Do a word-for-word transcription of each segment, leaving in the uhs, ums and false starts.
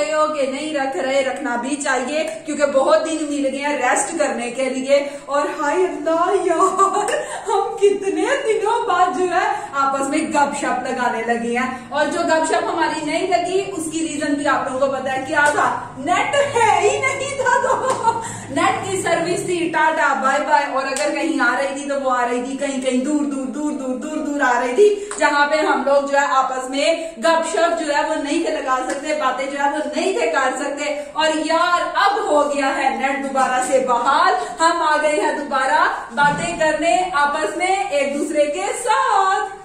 रहे हो कि नहीं रख रहे, रखना भी चाहिए क्योंकि बहुत दिन मिल गए रेस्ट करने के लिए। और हाय अल्लाह यार, हम कितने दिनों बाद जो है आपस में गपशप लगाने लगी हैं। और जो गपशप हमारी नहीं लगी उसकी रीजन भी आप लोगों को पता है क्या था, नेट है ही नहीं था, तो नेट की सर्विस थी, टाटा बाय बाय। और अगर कहीं आ रही थी तो वो आ रही थी कहीं कहीं दूर दूर दूर दूर दूर दूर आ रही थी, जहां पे हम लोग जो है आपस में गपशप जो है वो नहीं थे लगा सकते, बातें जो है वो नहीं थे कर सकते। और यार अब हो गया है नेट दोबारा से बहाल, हम आ गए हैं दोबारा बातें करने आपस में एक दूसरे के साथ।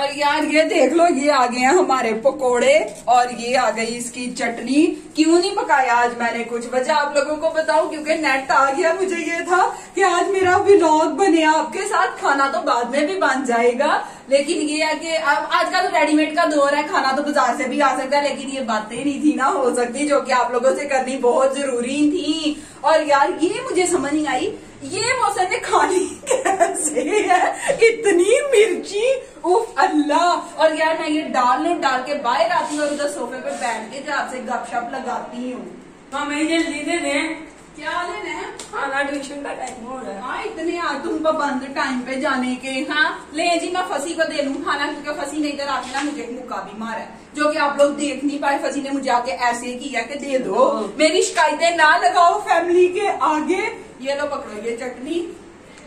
और यार ये देख लो, ये आ गए हैं हमारे पकोड़े और ये आ गई इसकी चटनी। क्यों नहीं पकाया आज मैंने कुछ, वजह आप लोगों को बताऊं क्योंकि नेट आ गया। मुझे ये था कि आज मेरा व्लॉग बने आपके साथ, खाना तो बाद में भी बन जाएगा, लेकिन ये है कि अब आज का तो रेडीमेड का दौर है, खाना तो बाजार से भी आ सकता है, लेकिन ये बातें नहीं थी ना हो सकती जो कि आप लोगों से करनी बहुत जरूरी थी। और यार ये मुझे समझ नहीं आई ये मौसम ने खाली कैसे है, इतनी मिर्ची, उफ अल्लाह। और यार मैं ये डाल लूं, डाल के बाहर आती हूँ और उधर सोफे पे बैठ के जो आपसे गपशप लगाती हूँ। हमें जल्दी दे दे, क्या लेना है, खाना ट्यूशन का टाइम हो रहा है। हाँ इतने आज तुम पाबंद टाइम पे जाने के। हाँ ले जी मैं फसी को दे लूं खाना क्योंकि फसी ने इधर आके ना मुझे मुका भी मारा है जो कि आप लोग देख नहीं पाए। फसी ने मुझे आके ऐसे किया कि दे दो, मेरी शिकायतें ना लगाओ फैमिली के आगे। ये लो पकड़ो ये चटनी,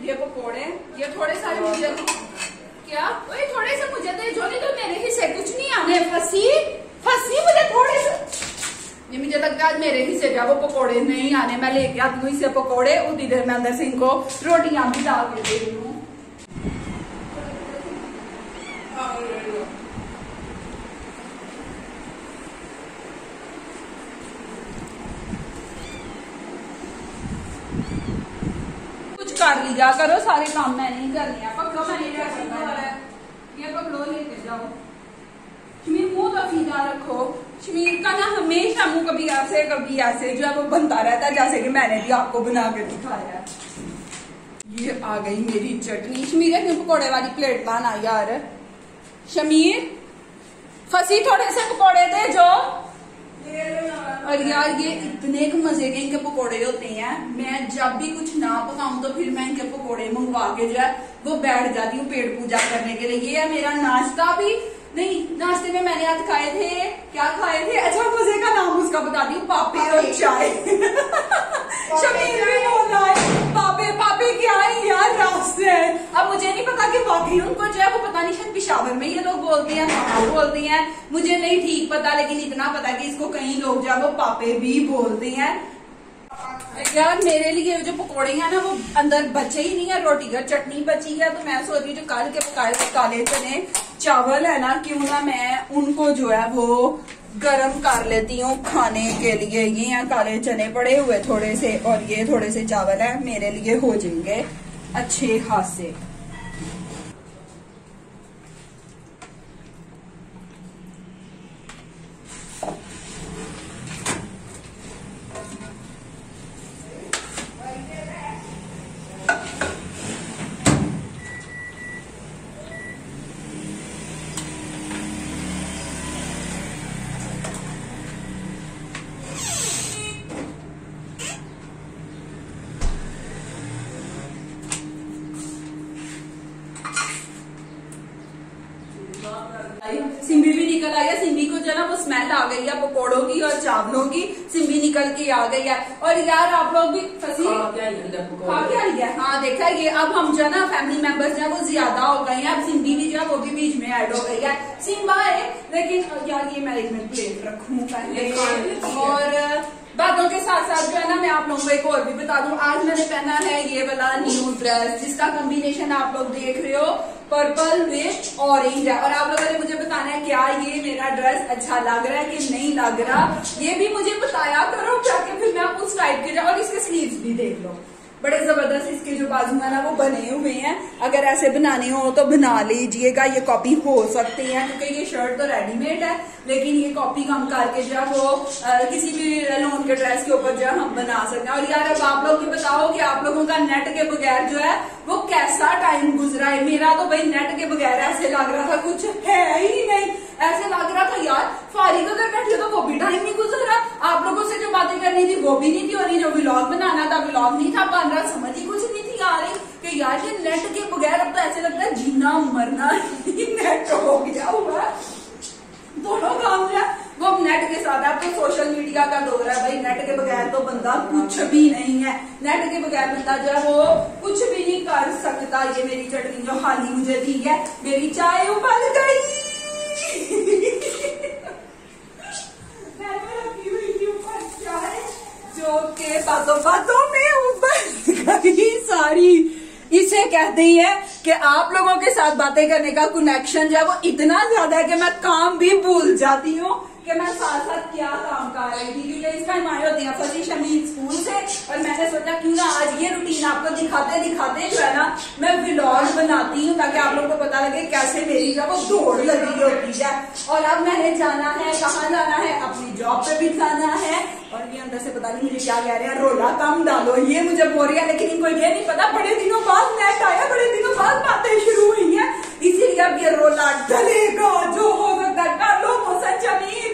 ये पकौड़े, ये थोड़े सारे मुझे दो। क्या वही थोड़े से मुझे दे, जो नहीं तो मेरे हिस्से कुछ नहीं आने। फसी फसी मुझे थोड़े से, ये मुझे लगता है आज मेरे हिस्से क्या वो पकौड़े नहीं आने। मैं लेके आती हूँ इससे पकौड़े, उतनी देर में अंदर से इनको रोटियां भी डाल के दे रही हूँ। कर लिया करो सारे काम, मैं नहीं कर लिया। पकड़ो मैंने ये पकड़ो, लेके जाओ। शमीर मुंह तो सीधा रखो, शमीर का ना हमेशा मुंह कभी ऐसे कभी ऐसे जो है वो बनता रहता है, जैसे कि मैंने भी आपको बना के दिखाया। ये आ गई मेरी चटनी। शमीर क्यों पकौड़े वाली प्लेट लाना यार। शमीर फंसी थोड़े से पकौड़े दे जो। और यार ये इतने मजे के इनके पकोड़े होते हैं, मैं जब भी कुछ ना पकाऊं तो फिर मैं इनके पकोड़े मंगवा के जो है वो बैठ जाती हूँ पेट पूजा करने के लिए। ये है मेरा नाश्ता भी नहीं, नाश्ते में मैंने आज खाए थे, क्या खाए थे, अच्छा मजे का नाम उसका बताती हूँ, पापे और चाय। शमीर भी बोला है पापे, पापे क्या है यार रास्ते है। अब मुझे नहीं पता कि वाकई उनको जो है वो पता नहीं, शायद पिशावर में ये लोग बोलते हैं, पापा बोलते हैं, मुझे नहीं ठीक पता, लेकिन इतना पता है कि इसको कई लोग जो है वो पापे भी बोलते हैं। यार मेरे लिए जो पकौड़े हैं ना वो अंदर बचे ही नहीं है, रोटी का चटनी बची है, तो मैं सोच रही हूँ जो कल के पकाए हुए काले चने चावल है ना, क्यों ना मैं उनको जो है वो गरम कर लेती हूँ खाने के लिए। ये यहाँ काले चने पड़े हुए थोड़े से और ये थोड़े से चावल है, मेरे लिए हो जाएंगे अच्छे खासे। सिम्बी भी निकल आई है, सिम्बी को जो है ना वो स्मेल आ गई है पकौड़ों की और चावलों की, सिम्बी निकल के आ गई है। और यार आप लोग भी फंसी खा के आई है। हाँ देखा, ये अब हम जो है ना फैमिली मेंबर्स जो है वो ज्यादा हो गए हैं, अब सिम्बी भी जो है वो भी बीच में ऐड हो गई है, सिम्बा है। लेकिन यार ये मैं एक मिनट प्लेट रखूँ पहले, और बातों के साथ साथ जो है ना मैं आप लोगों को एक और भी बता दूं, आज मैंने पहना है ये वाला न्यू ड्रेस जिसका कॉम्बिनेशन आप लोग देख रहे हो पर्पल विथ ऑरेंज है। और आप लोगों ने मुझे बताना है क्या ये मेरा ड्रेस अच्छा लग रहा है कि नहीं लग रहा, ये भी मुझे बताया करो ताकि फिर मैं उस टाइप के। और इसके स्लीव्स भी देख लो, बड़े जबरदस्त इसके जो बाजू है ना वो बने हुए हैं, अगर ऐसे बनाने हो तो बना लीजिएगा, ये कॉपी हो सकते हैं क्योंकि ये शर्ट तो रेडीमेड है, लेकिन ये कॉपी कम करके जो है वो आ, किसी भी लोन के ड्रेस के ऊपर जो है हम बना सकते हैं। और यार अब आप लोग भी बताओ कि आप लोगों का नेट के बगैर जो है वो कैसा टाइम गुजरा है। मेरा तो भाई नेट के बगैर ऐसे लग रहा था कुछ है ही नहीं, ऐसे लग रहा था यार फारिका घर बैठी हो तो वो भी टाइम नहीं गुजर रहा। आप लोगों से जो बातें करनी थी वो भी नहीं थी, और ये जो व्लॉग बनाना था व्लॉग नहीं था बन रहा। समझ ही कुछ नहीं थी आ रही कि यार ये नेट के बगैर अब तो ऐसे लगता है जीना मरना ही नेट हो गया हुआ, दोनों काम जो है वो अब नेट के साथ है। तो सोशल मीडिया का दौर है भाई, नेट के बगैर तो बंदा कुछ भी नहीं है, नेट के बगैर बंदा जो है वो कुछ भी नहीं कर सकता। ये मेरी चटनी जो हाली मुझे थी है, मेरी चाय उबल गई मैंने रखी हुई थी ऊपर चाय जो के बातों बातों में उबल गई सारी। इसे कहते ही है कि आप लोगों के साथ बातें करने का कनेक्शन जो है वो इतना ज्यादा है कि मैं काम भी भूल जाती हूँ कि मैं साथ साथ क्या काम कर रही थी। क्योंकि इस टाइम आए होते हैं फजी शमीद स्कूल से, और मैंने सोचा क्यों ना आज ये रूटीन आपको दिखाते दिखाते जो है ना मैं व्लॉग बनाती हूँ ताकि आप लोगों को पता लगे कैसे मेरी जो वो दौड़ लगी होती है। और अब मैंने जाना है, कहाँ जाना है, अपनी जॉब पे भी जाना है। और ये अंदर से पता नहीं मुझे क्या कह रहे हैं, रोला कम डालो, ये मुझे बोल रही है। लेकिन इनको ये नहीं पता बड़े दिनों बाद नेट आया, बड़े दिनों बाद बातें शुरू हुई है, इसीलिए अब ये रोला डलेगा जो हो सकता डालो मौसम जमीन।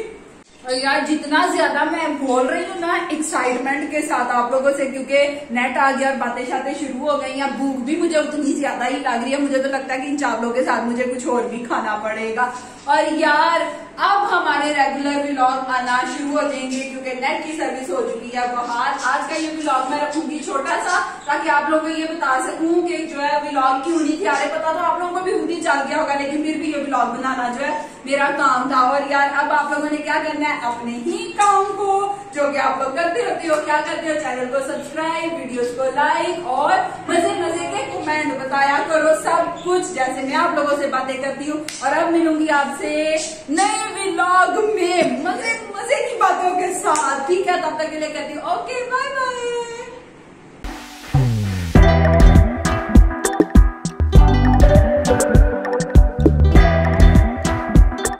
और यार जितना ज्यादा मैं बोल रही हूँ ना एक्साइटमेंट के साथ आप लोगों से, क्योंकि नेट आ गया और बातें शातें शुरू हो गई हैं, भूख भी मुझे उतनी ज्यादा ही लग रही है। मुझे तो लगता है कि इन चावलों के साथ मुझे कुछ और भी खाना पड़ेगा। और यार अब हमारे रेगुलर व्लॉग आना शुरू हो जाएंगे क्योंकि नेट की सर्विस हो चुकी है बाहर। आज का ये व्लॉग मैं रखूंगी छोटा सा ताकि आप लोगों को ये बता सकूं कि जो है व्लॉग क्यों नहीं आ रहे। पता तो आप लोगों को भी खुद ही चल गया होगा, लेकिन फिर भी ये व्लॉग बनाना जो है मेरा काम था। और यार अब आप लोगों ने क्या करना है, अपने ही काम को जो कि आप लोग करते होते हो क्या करते हो, चैनल को सब्सक्राइब, वीडियोस को लाइक और मजे मजे के कमेंट बताया करो सब कुछ जैसे मैं आप लोगों से बातें करती हूँ। और अब मिलूंगी आपसे नए व्लॉग में मजे मजे की बातों के साथ, ठीक है? तब तक के लिए करती हूँ ओके बाय।